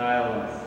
Silence.